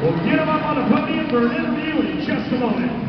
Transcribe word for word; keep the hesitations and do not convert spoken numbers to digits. We'll get him up on the podium for an interview in just a moment.